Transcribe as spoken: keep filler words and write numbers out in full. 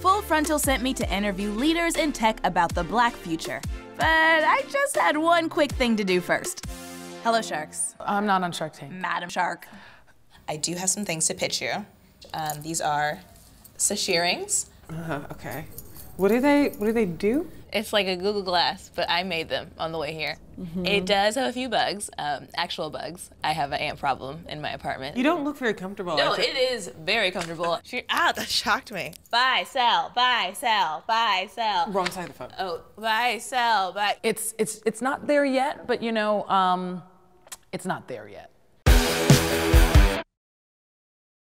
Full Frontal sent me to interview leaders in tech about the black future. But I just had one quick thing to do first. Hello, Sharks. I'm not on Shark Tank. Madam Shark. I do have some things to pitch you. Um, these are sash earrings. Uh, okay. What do they, what do they do? It's like a Google Glass, but I made them on the way here. Mm-hmm. It does have a few bugs, um, actual bugs. I have an ant problem in my apartment. You don't look very comfortable. No, it is very comfortable. She, ah, that shocked me. Buy, sell, buy, sell, buy, sell. Wrong side of the phone. Oh, buy, sell, buy. It's, it's, it's not there yet, but you know, um, it's not there yet.